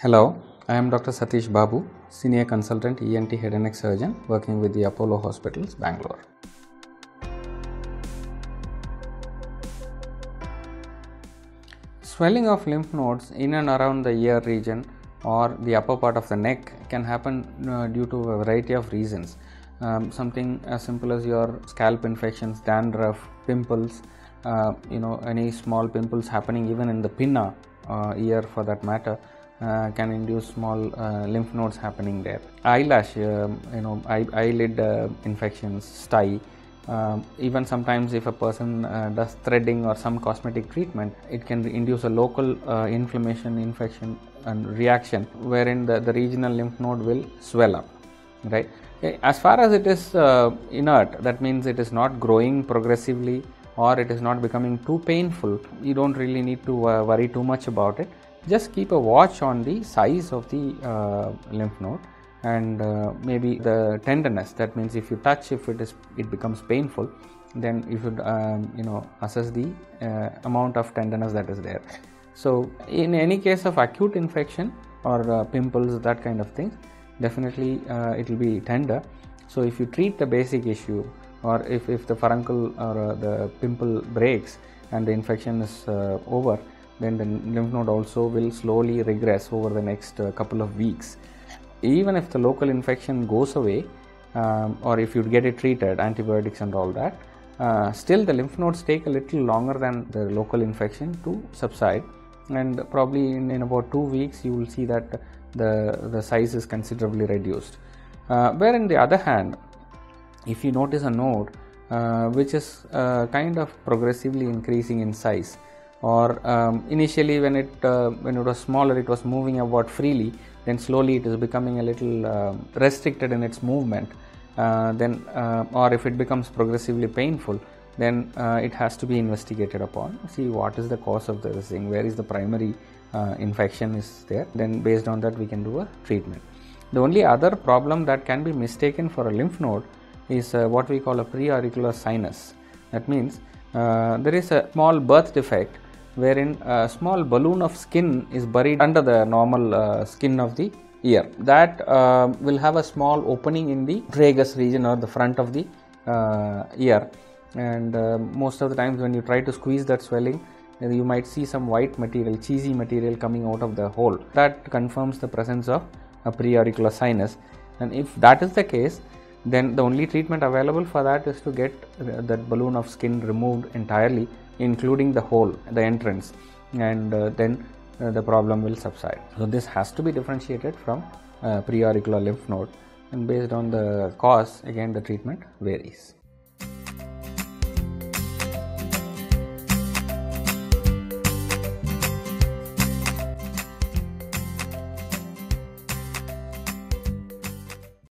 Hello, I am Dr. Satish Babu, Senior Consultant ENT Head and Neck Surgeon working with the Apollo Hospitals, Bangalore. Swelling of lymph nodes in and around the ear region or the upper part of the neck can happen due to a variety of reasons. Something as simple as your scalp infections, dandruff, pimples, any small pimples happening even in the pinna ear for that matter. Can induce small lymph nodes happening there. Eyelash, eyelid infections, stye, even sometimes if a person does threading or some cosmetic treatment, it can induce a local inflammation, infection and reaction wherein the regional lymph node will swell up, right? As far as it is inert, that means it is not growing progressively or it is not becoming too painful, you don't really need to worry too much about it. Just keep a watch on the size of the lymph node and maybe the tenderness. That means if you touch, it becomes painful, then you should assess the amount of tenderness that is there. So in any case of acute infection or pimples, that kind of things, definitely it will be tender. So if you treat the basic issue, or if the furuncle or the pimple breaks and the infection is over, then the lymph node also will slowly regress over the next couple of weeks. Even if the local infection goes away, or if you get it treated, antibiotics and all that, still the lymph nodes take a little longer than the local infection to subside, and probably in about 2 weeks you will see that the size is considerably reduced. Where on the other hand, if you notice a node which is kind of progressively increasing in size, or initially when it was smaller it was moving about freely, then slowly it is becoming a little restricted in its movement, then or if it becomes progressively painful, then it has to be investigated upon, see what is the cause of this thing, where is the primary infection is there, then based on that we can do a treatment. The only other problem that can be mistaken for a lymph node is what we call a pre auricular sinus. That means there is a small birth defect wherein a small balloon of skin is buried under the normal skin of the ear. That will have a small opening in the tragus region or the front of the ear, and most of the times when you try to squeeze that swelling, you might see some white material, cheesy material coming out of the hole. That confirms the presence of a pre-auricular sinus, and if that is the case, then the only treatment available for that is to get that balloon of skin removed entirely, including the hole, the entrance, and then the problem will subside. So this has to be differentiated from pre-auricular lymph node, and based on the cause, again the treatment varies.